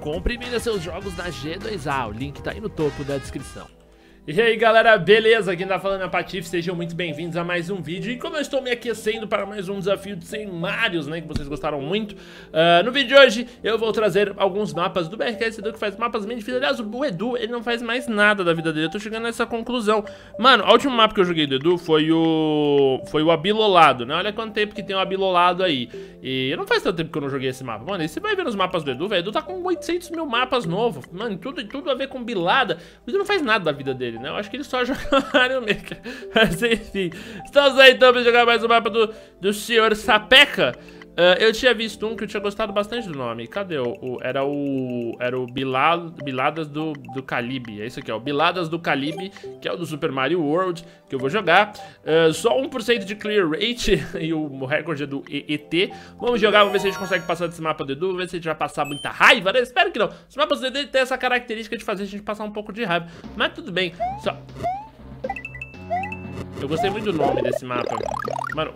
compre e venda seus jogos na G2A, o link tá aí no topo da descrição. E aí galera, beleza? Quem tá falando é Patife, sejam muito bem-vindos a mais um vídeo. E como eu estou me aquecendo para mais um desafio de 100 Marios, né, que vocês gostaram muito, no vídeo de hoje eu vou trazer alguns mapas do BRKsEDU, que faz mapas bem difíceis. Aliás, o Edu, ele não faz mais nada da vida dele, eu tô chegando nessa conclusão. Mano, o último mapa que eu joguei do Edu foi o Abilolado, né? Olha quanto tempo que tem o Abilolado aí. E não faz tanto tempo que eu não joguei esse mapa. Mano, e você vai ver os mapas do Edu, velho, o Edu tá com 800 mil mapas novos. Mano, tudo a ver com bilada. O Edu não faz nada da vida dele, né? Eu acho que ele só joga Mario Maker. Mas enfim, estamos aí então pra jogar mais um mapa do senhor Sapeca. Eu tinha visto um que eu tinha gostado bastante do nome. Cadê Era o Biladas do Calibe. É isso aqui, ó. O Biladas do Calibe, que é o do Super Mario World, que eu vou jogar. Só 1% de clear rate e o recorde é do ET. Vamos jogar, vamos ver se a gente consegue passar desse mapa do Edu. Vamos ver se a gente vai passar muita raiva, né? Espero que não. Os mapas do Edu têm essa característica de fazer a gente passar um pouco de raiva. Mas tudo bem. Só... Eu gostei muito do nome desse mapa. Mano,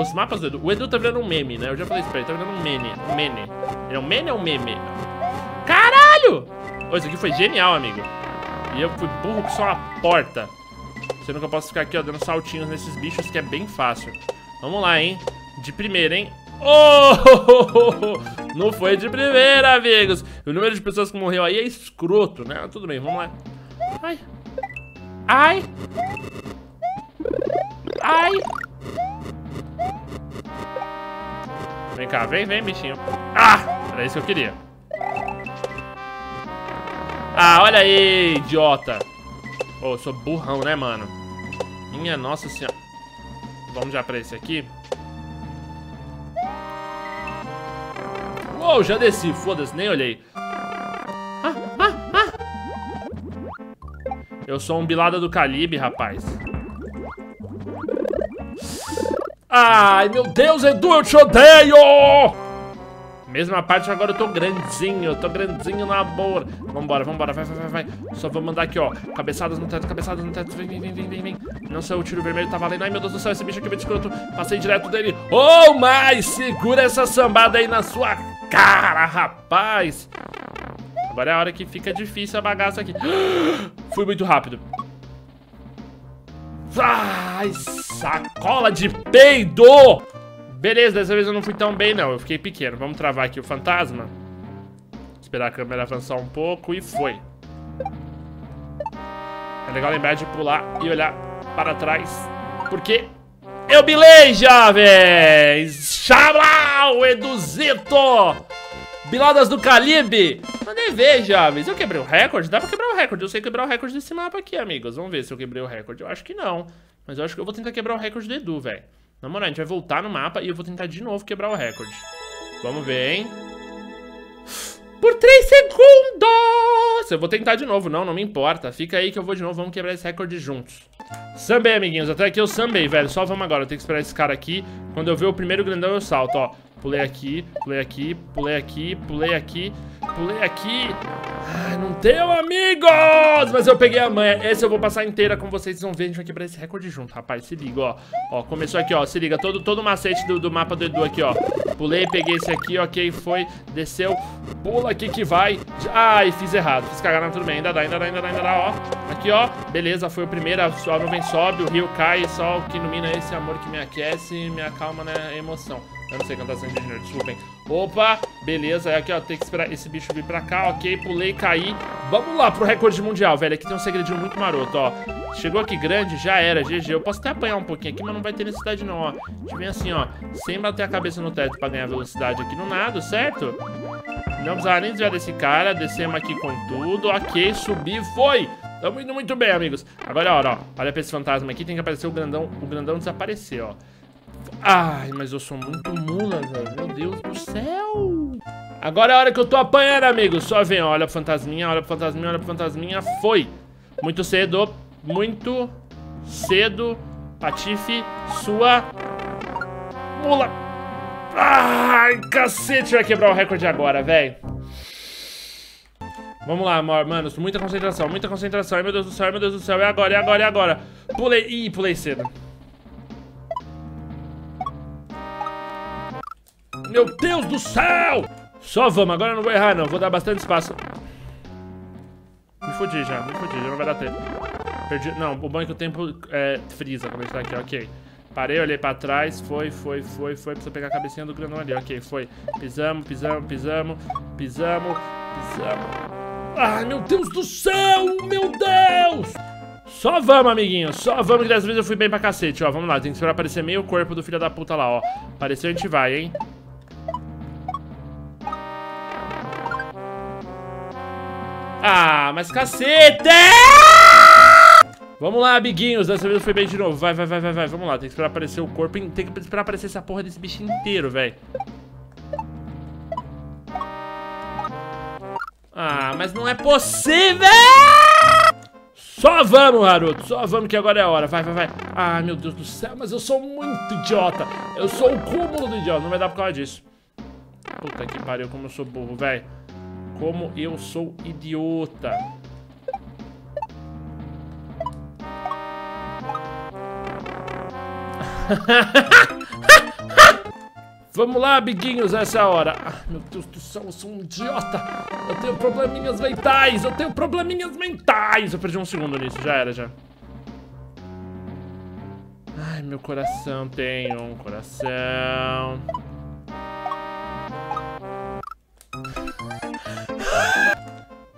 os mapas do Edu... O Edu tá virando um meme, né? Eu já falei isso pra ele. Tá virando um meme. Ele é um meme ou um meme? Caralho! Oh, isso aqui foi genial, amigo. E eu fui burro que só uma porta. Sendo que eu posso ficar aqui, ó, dando saltinhos nesses bichos, que é bem fácil. Vamos lá, hein? De primeira, hein? Oh! Não foi de primeira, amigos. O número de pessoas que morreu aí é escroto, né? Tudo bem, vamos lá. Ai. Ai. Ai! Vem cá, vem, bichinho. Ah! Era isso que eu queria. Ah, olha aí, idiota. Oh, eu sou burrão, né, mano? Minha nossa senhora. Vamos já pra esse aqui. Uou, já desci, foda-se, nem olhei. Eu sou um Bilada do Calibe, rapaz. Ai, meu Deus, Edu, eu te odeio! Mesma parte, agora eu tô grandinho na boa. Vambora, vai. Só vou mandar aqui, ó. Cabeçadas no teto, vem. Não sei, o tiro vermelho tá valendo. Ai, meu Deus do céu, esse bicho aqui é muito escroto. Passei direto dele. Oh, mas segura essa sambada aí na sua cara, rapaz. Agora é a hora que fica difícil a bagaça aqui. Fui muito rápido. Ai, sacola de peido! Beleza, dessa vez eu não fui tão bem não, eu fiquei pequeno. Vamos travar aqui o fantasma. Esperar a câmera avançar um pouco e foi. É legal lembrar de pular e olhar para trás, porque eu bilei, jovens! Xablau, o Eduzito! Biladas do Calibe! Mandei ver, jovens. Eu quebrei o recorde? Dá pra quebrar o recorde. Eu sei quebrar o recorde desse mapa aqui, amigos. Vamos ver se eu quebrei o recorde. Eu acho que não. Mas eu acho que eu vou tentar quebrar o recorde do Edu, velho. Na moral, a gente vai voltar no mapa e eu vou tentar de novo quebrar o recorde. Vamos ver, hein? Por 3 segundos! Eu vou tentar de novo. Não me importa. Fica aí que eu vou de novo. Vamos quebrar esse recorde juntos. Sambei, amiguinhos. Até aqui eu sambei, velho. Só vamos agora. Eu tenho que esperar esse cara aqui. Quando eu ver o primeiro grandão, eu salto, ó. Pulei aqui. Ai, não deu, amigos! Mas eu peguei a manha. Esse eu vou passar inteira com vocês. Vocês vão ver, a gente vai quebrar esse recorde junto, rapaz. Se liga, ó. Ó, começou aqui, ó. Se liga, todo o macete do mapa do Edu aqui, ó. Pulei, peguei esse aqui, ok, foi. Desceu. Pula aqui que vai. Ai, fiz errado. Fiz cagar, não, tudo bem. Ainda dá, ó. Aqui, ó. Beleza, foi o primeiro. A nuvem sobe, o rio cai. Só o que ilumina esse amor que me aquece e me acalma na emoção. Eu não sei cantar sem engenheiro, desculpem. Opa, beleza, aqui ó, tem que esperar esse bicho vir pra cá, ok, pulei, caí. Vamos lá pro recorde mundial, velho, aqui tem um segredinho muito maroto, ó. Chegou aqui grande, já era, GG. Eu posso até apanhar um pouquinho aqui, mas não vai ter necessidade não, ó. A gente vem assim, ó, sem bater a cabeça no teto pra ganhar velocidade aqui no nado, certo? Não precisava nem desviar desse cara, descemos aqui com tudo, ok, subi, foi! Tamo indo muito bem, amigos. Agora é a hora, ó, olha pra esse fantasma aqui, tem que aparecer o grandão desaparecer, ó. Ai, mas eu sou muito mula, velho. Meu Deus do céu. Agora é a hora que eu tô apanhando, amigo. Só vem, ó, olha pro fantasminha, olha pro fantasminha, olha pro fantasminha. Foi. Muito cedo, Patife, sua mula. Ai, cacete, vai quebrar o recorde agora, velho. Vamos lá, mano, muita concentração. Ai, meu Deus do céu, é agora. Pulei cedo. Meu Deus do céu! Só vamos, agora eu não vou errar não, vou dar bastante espaço. Me fodi já, não vai dar tempo. Perdi, não, o bom é que o tempo frisa como a gente tá aqui, ok. Parei, olhei pra trás, foi, precisa pegar a cabecinha do granão ali, ok, foi. Pisamos. Ai, meu Deus do céu, meu Deus! Só vamos, amiguinho, só vamos, que dessa vez eu fui bem pra cacete, ó, vamos lá, tem que esperar aparecer meio corpo do filho da puta lá, ó. Apareceu, a gente vai, hein. Ah, mas cacete! Vamos lá, amiguinhos, dessa vez eu fui bem de novo, vai, vamos lá, tem que esperar aparecer o corpo, tem que esperar aparecer essa porra desse bicho inteiro, velho. Ah, mas não é possível! Só vamos, Naruto, só vamos que agora é a hora, vai. Ah, meu Deus do céu, mas eu sou muito idiota, eu sou o cúmulo do idiota, não vai dar por causa disso. Puta que pariu, como eu sou burro, velho. Como eu sou idiota. Vamos lá, amiguinhos, essa hora. Ah, meu Deus do céu, eu sou um idiota. Eu tenho probleminhas mentais. Eu perdi um segundo nisso, já era, já. Ai, meu coração, tem um coração.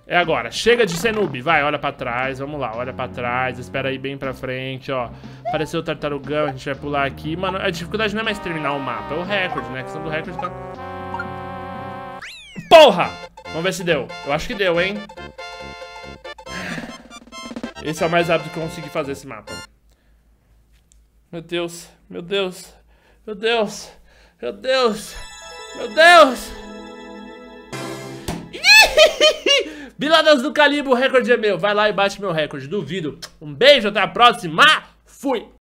É agora, chega de ser noob, vai, olha pra trás, vamos lá, olha pra trás, espera aí bem pra frente, ó. Apareceu o tartarugão, a gente vai pular aqui, mano, a dificuldade não é mais terminar o mapa, é o recorde, né, a questão do recorde tá... Porra! Vamos ver se deu, eu acho que deu, hein. Esse é o mais rápido que eu consegui fazer esse mapa. Meu Deus! Biladas do Calibe, o recorde é meu. Vai lá e bate meu recorde, duvido. Um beijo, até a próxima. Fui!